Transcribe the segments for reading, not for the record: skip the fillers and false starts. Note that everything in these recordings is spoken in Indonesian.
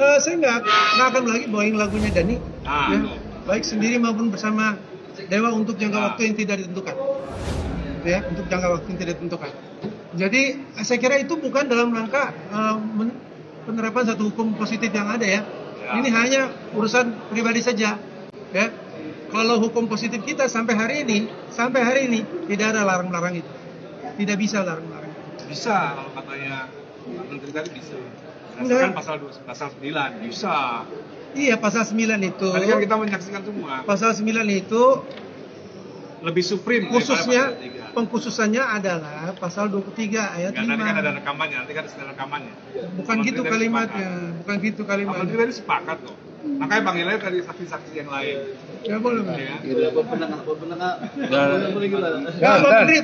Saya nggak akan lagi bawain lagunya Dani, ya, baik sendiri maupun bersama Dewa untuk jangka waktu yang tidak ditentukan, ya, untuk jangka waktu yang tidak ditentukan. Jadi saya kira itu bukan dalam rangka penerapan satu hukum positif yang ada, ya. Ini hanya urusan pribadi saja, ya. Kalau hukum positif kita sampai hari ini tidak ada larang-larang itu, tidak bisa larang-larang. Bisa kalau katanya menteri tadi bisa. Kan pasal 9 bisa. Iya, pasal 9 itu. Tadi kan kita menyaksikan semua. Pasal 9 itu lebih supreme. Khususnya pengkhususannya adalah pasal 23 ayat 5. Nanti kan ada rekamannya, Bukan gitu kalimatnya, Menteri tadi sepakat loh. Makanya Bang Hilal dari saksi-saksi yang lain. Ya boleh, Pak. Bapak penengah.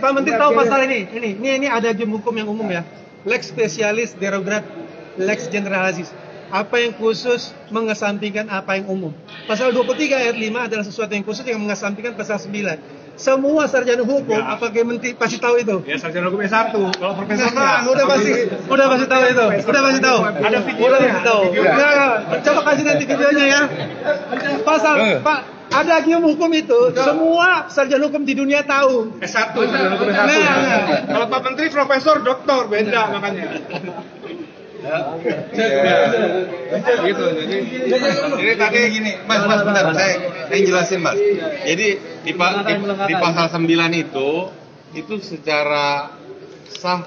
Pak Menteri tahu pasal ini. Ini ada hukum yang umum ya. Lex specialis derogat lex generalis. Apa yang khusus mengesampingkan apa yang umum. Pasal 23 ayat 5 adalah sesuatu yang khusus yang mengesampingkan pasal 9. Semua sarjana hukum, apakah menteri pasti tahu itu? Ya, sarjana hukum S1. Kalau profesor udah pasti tahu itu. Udah pasti tahu. Coba kasih nanti videonya ya. Pasal Pak, ada hukum itu, semua sarjana hukum di dunia tahu. S1, sarjana hukum S1. Kalau Pak Menteri profesor, doktor, beda makanya. Gitu. Jadi tadi gini, Mas, bentar, saya jelasin, Mas. Jadi di pasal 9 itu secara sah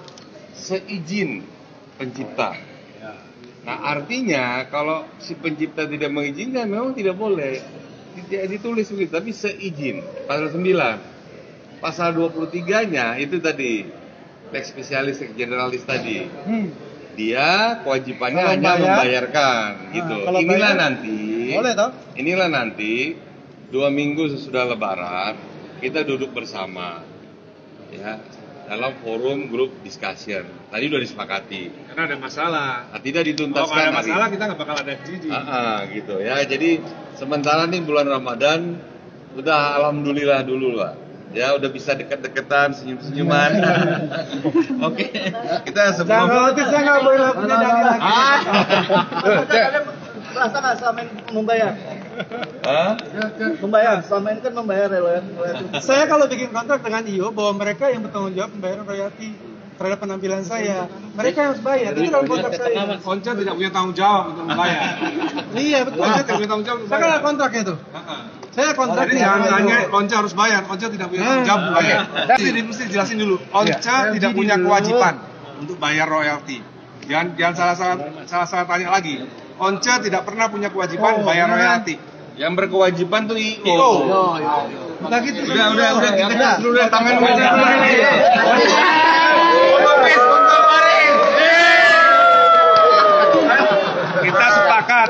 seizin pencipta. Nah, artinya kalau si pencipta tidak mengizinkan memang tidak boleh. Tidak ditulis begitu, tapi seizin. Pasal 9. Pasal 23-nya itu tadi lex spesialis generalis tadi. Dia kewajibannya kalau hanya bayar, membayarkan gitu. Inilah nanti 2 minggu sesudah Lebaran kita duduk bersama ya dalam forum grup discussion. Tadi sudah disepakati. Karena ada masalah. Nah, tidak dituntaskan. Kalau ada masalah kita nggak bakal ada jiji. Gitu ya. Jadi sementara nih bulan Ramadan udah alhamdulillah dulu lah. Ya udah bisa deket-deketan, senyum-senyuman. Oke. Kita sebelum saya nggak boleh punya Dani lagi. Rasa nggak selama ini membayar? Membayar, selama ini kan membayar royalti. Saya kalau bikin kontrak dengan IO bahwa mereka yang bertanggung jawab pembayaran royalti terhadap penampilan saya, mereka harus bayar. Itu dalam kontrak saya. Once tidak punya tanggung jawab untuk membayar. Iya betul. Once tidak punya tanggung jawab. Saya kan kontraknya tuh. Saya kontraknya Once harus bayar, Once tidak punya tanggung jawab bayar. Jadi mesti jelasin dulu, Once tidak punya kewajiban untuk bayar royalti. Jangan salah tanya lagi. Once tidak pernah punya kewajiban bayar royalti. Yang berkewajiban tuh IO. Udah kita dulu tangan kita sepakat.